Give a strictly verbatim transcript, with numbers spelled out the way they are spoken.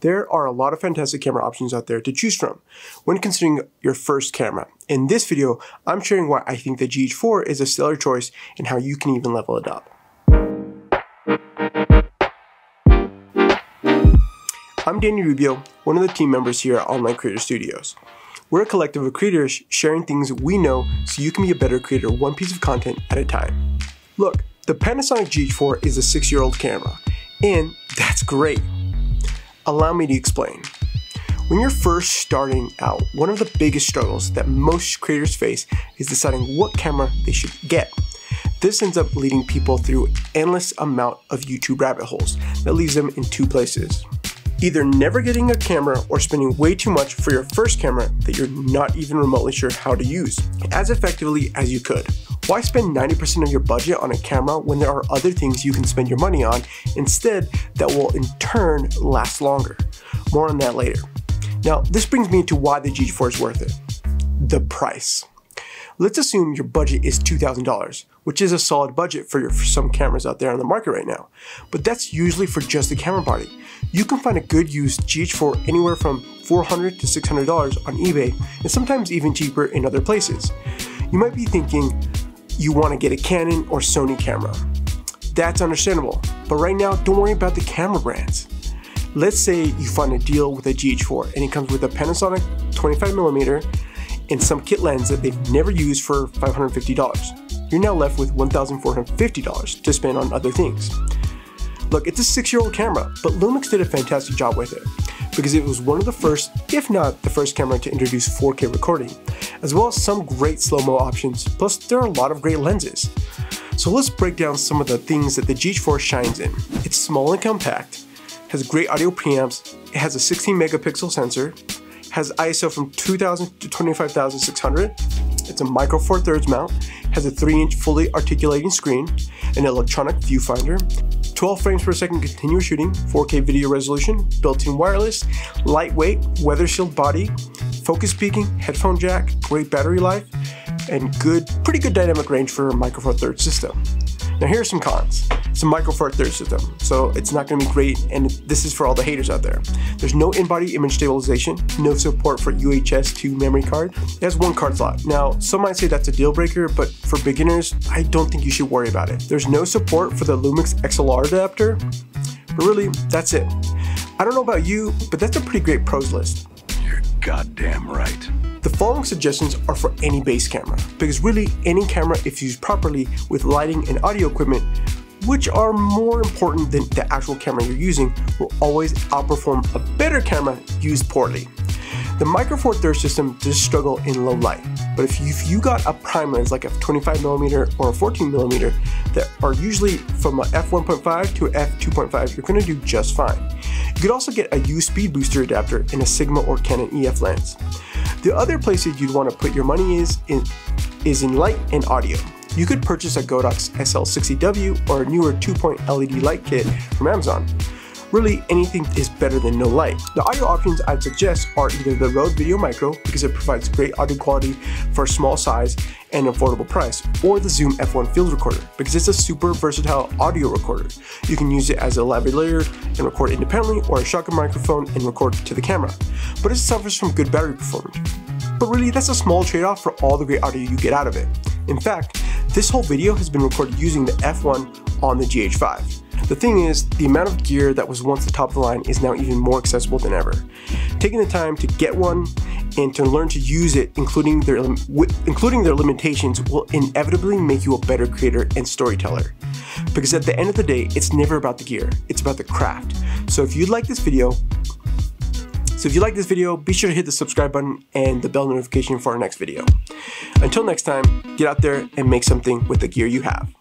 There are a lot of fantastic camera options out there to choose from when considering your first camera. In this video, I'm sharing why I think the G H four is a stellar choice and how you can even level it up. I'm Danny Rubio, one of the team members here at Online Creator Studios. We're a collective of creators sharing things we know so you can be a better creator one piece of content at a time. Look, the Panasonic G H four is a six-year-old camera, and that's great. Allow me to explain. When you're first starting out, one of the biggest struggles that most creators face is deciding what camera they should get. This ends up leading people through an endless amount of YouTube rabbit holes that leaves them in two places. Either never getting a camera or spending way too much for your first camera that you're not even remotely sure how to use as effectively as you could. Why spend ninety percent of your budget on a camera when there are other things you can spend your money on instead that will in turn last longer? More on that later. Now, this brings me to why the G H four is worth it. The price. Let's assume your budget is two thousand dollars, which is a solid budget for, your, for some cameras out there on the market right now, but that's usually for just the camera body. You can find a good used G H four anywhere from four hundred to six hundred dollars on eBay, and sometimes even cheaper in other places. You might be thinking you want to get a Canon or Sony camera. That's understandable, but right now don't worry about the camera brands. Let's say you find a deal with a G H four and it comes with a Panasonic twenty-five millimeter, and some kit lens that they've never used for five hundred fifty dollars. You're now left with one thousand four hundred fifty dollars to spend on other things. Look, it's a six-year-old camera, but Lumix did a fantastic job with it because it was one of the first, if not the first camera to introduce four K recording, as well as some great slow-mo options, plus there are a lot of great lenses. So let's break down some of the things that the G H four shines in. It's small and compact, has great audio preamps, it has a sixteen megapixel sensor, has I S O from two thousand to twenty-five thousand six hundred, it's a micro four thirds mount, has a three inch fully articulating screen, an electronic viewfinder, twelve frames per second continuous shooting, four K video resolution, built-in wireless, lightweight, weather shield body, focus peaking, headphone jack, great battery life, and good, pretty good dynamic range for a micro four thirds system. Now here are some cons. It's a micro four thirds system, so it's not gonna be great, and this is for all the haters out there. There's no in-body image stabilization, no support for U H S two memory card. It has one card slot. Now, some might say that's a deal breaker, but for beginners, I don't think you should worry about it. There's no support for the Lumix X L R adapter, but really, that's it. I don't know about you, but that's a pretty great pros list. You're goddamn right. The following suggestions are for any base camera, because really any camera if used properly with lighting and audio equipment, which are more important than the actual camera you're using, will always outperform a better camera used poorly. The micro four thirds system does struggle in low light, but if you, if you got a prime lens like a twenty-five millimeter or a fourteen millimeter that are usually from a f one point five to f two point five, you're gonna do just fine. You could also get a U speed booster adapter and a Sigma or Canon E F lens. The other places you'd want to put your money is in, is in light and audio. You could purchase a Godox S L sixty W or a newer two point L E D light kit from Amazon. Really, anything is better than no light. The audio options I'd suggest are either the Rode Video Micro, because it provides great audio quality for a small size and affordable price, or the Zoom F one field recorder, because it's a super versatile audio recorder. You can use it as a lavalier and record independently, or a shotgun microphone and record to the camera, but it suffers from good battery performance. But really, that's a small trade-off for all the great audio you get out of it. In fact, this whole video has been recorded using the F one on the G H five. The thing is, the amount of gear that was once the top of the line is now even more accessible than ever. Taking the time to get one and to learn to use it, including their, including their limitations, will inevitably make you a better creator and storyteller. Because at the end of the day, it's never about the gear, it's about the craft. So if you like this video, so if you like this video, be sure to hit the subscribe button and the bell notification for our next video. Until next time, get out there and make something with the gear you have.